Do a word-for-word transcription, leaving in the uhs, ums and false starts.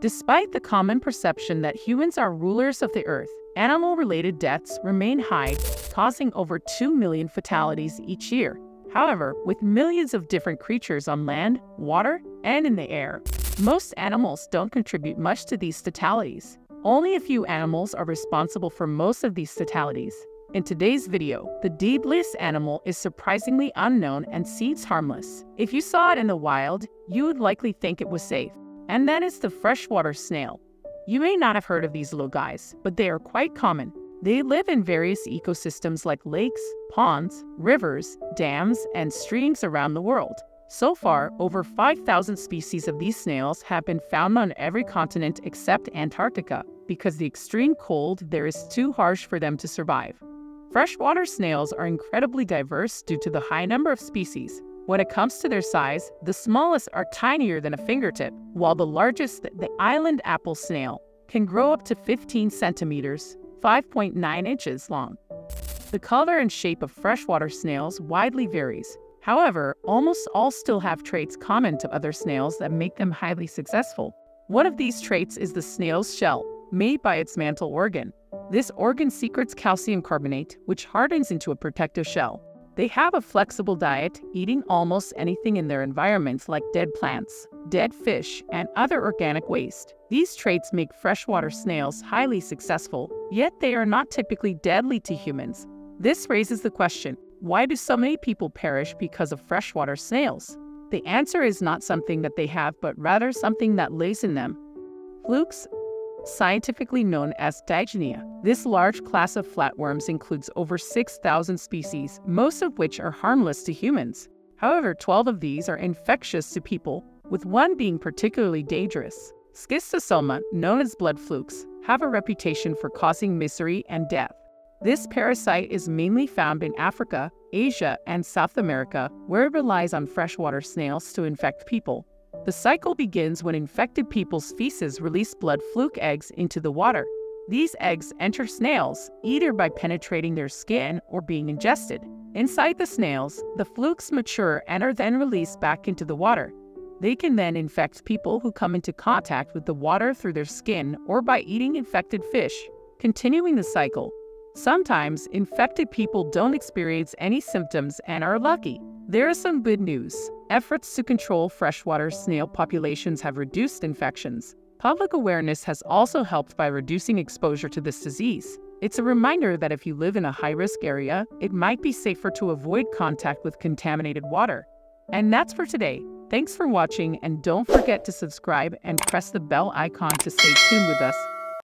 Despite the common perception that humans are rulers of the earth, animal-related deaths remain high, causing over two million fatalities each year. However, with millions of different creatures on land, water, and in the air, most animals don't contribute much to these fatalities. Only a few animals are responsible for most of these fatalities. In today's video, the deadliest animal is surprisingly unknown and seems harmless. If you saw it in the wild, you would likely think it was safe. And that is the freshwater snail. You may not have heard of these little guys, but they are quite common. They live in various ecosystems like lakes, ponds, rivers, dams, and streams around the world. So far, over five thousand species of these snails have been found on every continent except Antarctica, because the extreme cold there is too harsh for them to survive. Freshwater snails are incredibly diverse due to the high number of species. When it comes to their size, the smallest are tinier than a fingertip, while the largest, the island apple snail, can grow up to fifteen centimeters, five point nine inches long. The color and shape of freshwater snails widely varies. However, almost all still have traits common to other snails that make them highly successful. One of these traits is the snail's shell, made by its mantle organ. This organ secretes calcium carbonate, which hardens into a protective shell. They have a flexible diet, eating almost anything in their environments like dead plants, dead fish, and other organic waste. These traits make freshwater snails highly successful, yet they are not typically deadly to humans. This raises the question, why do so many people perish because of freshwater snails? The answer is not something that they have, but rather something that lays in them. Flukes, scientifically known as Digenea. This large class of flatworms includes over six thousand species, most of which are harmless to humans. However, twelve of these are infectious to people, with one being particularly dangerous. Schistosoma, known as blood flukes, have a reputation for causing misery and death. This parasite is mainly found in Africa, Asia, and South America, where it relies on freshwater snails to infect people. The cycle begins when infected people's feces release blood fluke eggs into the water. These eggs enter snails, either by penetrating their skin or being ingested. Inside the snails, the flukes mature and are then released back into the water. They can then infect people who come into contact with the water through their skin or by eating infected fish, continuing the cycle. Sometimes, infected people don't experience any symptoms and are lucky. There is some good news. Efforts to control freshwater snail populations have reduced infections. Public awareness has also helped by reducing exposure to this disease. It's a reminder that if you live in a high-risk area, it might be safer to avoid contact with contaminated water. And that's for today. Thanks for watching, and don't forget to subscribe and press the bell icon to stay tuned with us.